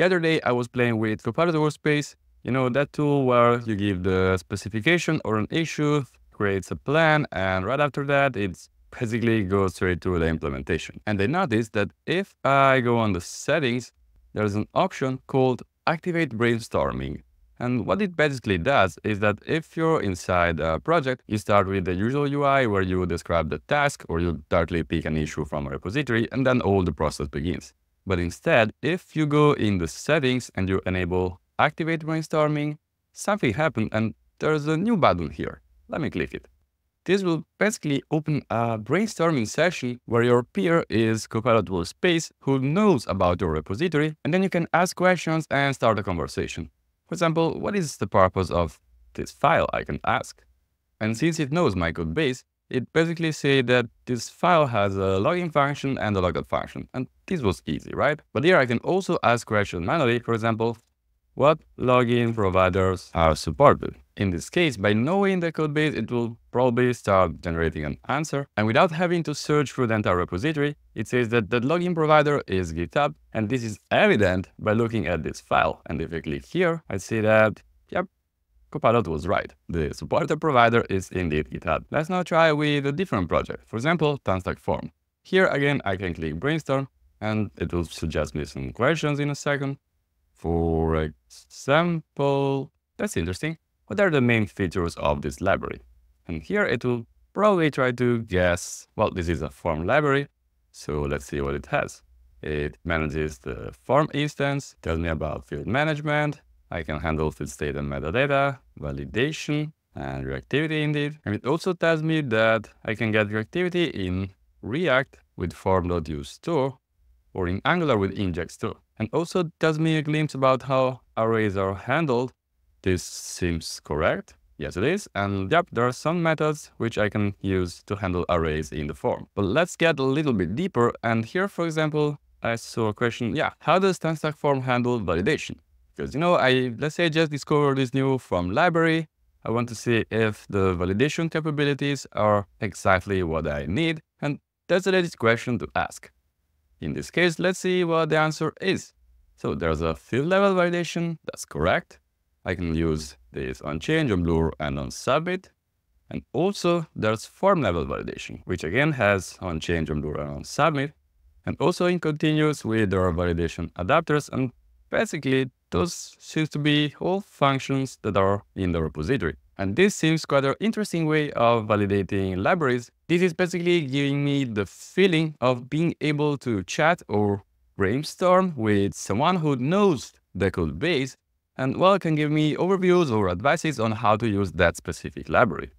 The other day I was playing with Copilot Workspace, you know, that tool where you give the specification or an issue, creates a plan, and right after that, it's basically goes straight to the implementation. And I noticed that if I go on the settings, there's an option called activate brainstorming. And what it basically does is that if you're inside a project, you start with the usual UI where you describe the task or you directly pick an issue from a repository and then all the process begins. But instead, if you go in the settings and you enable activate brainstorming, something happened and there's a new button here. Let me click it. This will basically open a brainstorming session where your peer is Copilot Workspace who knows about your repository, and then you can ask questions and start a conversation. For example, what is the purpose of this file, I can ask. And since it knows my code base, it basically said that this file has a login function and a logout function. And this was easy, right? But here I can also ask questions manually, for example, what login providers are supported? In this case, by knowing the code base, it will probably start generating an answer. And without having to search through the entire repository, it says that the login provider is GitHub. And this is evident by looking at this file. And if I click here, I see that, yep, Copilot was right. The supporter provider is indeed GitHub. Let's now try with a different project. For example, TanStack Form. Here again, I can click brainstorm and it will suggest me some questions in a second. For example, that's interesting. What are the main features of this library? And here it will probably try to guess, well, this is a form library. So let's see what it has. It manages the form instance, tells me about field management. I can handle field state and metadata, validation, and reactivity indeed. And it also tells me that I can get reactivity in React with form.useStore or in Angular with inject-store. And also tells me a glimpse about how arrays are handled. This seems correct. Yes, it is. And yep, there are some methods which I can use to handle arrays in the form. But let's get a little bit deeper. And here, for example, I saw a question. Yeah, how does TanStack Form handle validation? Because, you know, let's say I just discovered this new form library. I want to see if the validation capabilities are exactly what I need. And that's the latest question to ask. In this case, let's see what the answer is. So there's a field level validation. That's correct. I can use this on change, on blur, and on submit. And also there's form level validation, which again has on change, on blur, and on submit. And also in continuous with our validation adapters. And basically those seems to be all functions that are in the repository. And this seems quite an interesting way of validating libraries. This is basically giving me the feeling of being able to chat or brainstorm with someone who knows the code base and, well, can give me overviews or advices on how to use that specific library.